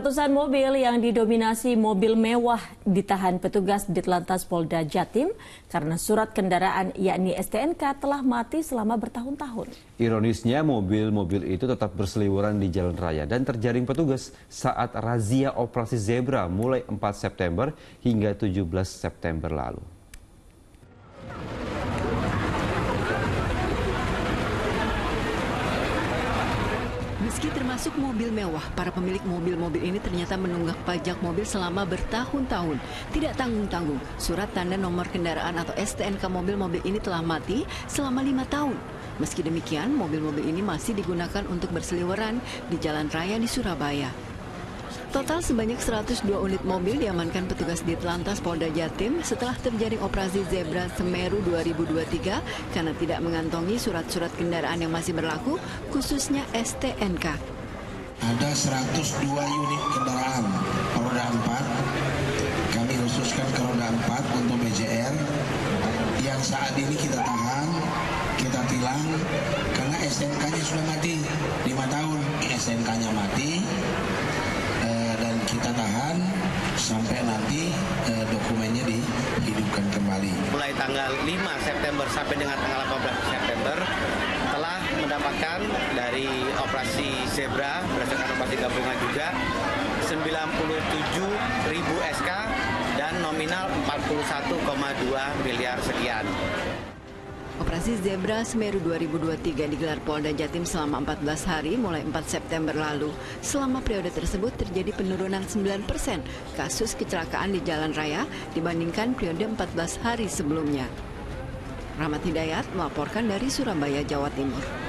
Ratusan mobil yang didominasi mobil mewah ditahan petugas Ditlantas Polda Jatim karena surat kendaraan yakni STNK telah mati selama bertahun-tahun. Ironisnya mobil-mobil itu tetap berseliweran di jalan raya dan terjaring petugas saat razia operasi Zebra mulai 4 September hingga 17 September lalu. Meski termasuk mobil mewah, para pemilik mobil-mobil ini ternyata menunggak pajak mobil selama bertahun-tahun. Tidak tanggung-tanggung, surat tanda nomor kendaraan atau STNK mobil-mobil ini telah mati selama 5 tahun. Meski demikian, mobil-mobil ini masih digunakan untuk berseliweran di jalan raya di Surabaya. Total sebanyak 102 unit mobil diamankan petugas Ditlantas Polda Jatim setelah terjaring operasi Zebra Semeru 2023 karena tidak mengantongi surat-surat kendaraan yang masih berlaku, khususnya STNK. Ada 102 unit kendaraan roda 4, kami khususkan ke roda 4 untuk BJR, yang saat ini kita tahan, kita tilang, karena STNK-nya sudah mati, 5 tahun STNK-nya mati, kita tahan sampai nanti dokumennya dihidupkan kembali. Mulai tanggal 5 September sampai dengan tanggal 18 September telah mendapatkan dari operasi Zebra berdasarkan operasi gabungan juga 97.000 SK dan nominal 41,2 miliar sekian. Operasi Zebra Semeru 2023 digelar Polda Jatim selama 14 hari mulai 4 September lalu. Selama periode tersebut terjadi penurunan 9% kasus kecelakaan di jalan raya dibandingkan periode 14 hari sebelumnya. Rahmat Hidayat melaporkan dari Surabaya, Jawa Timur.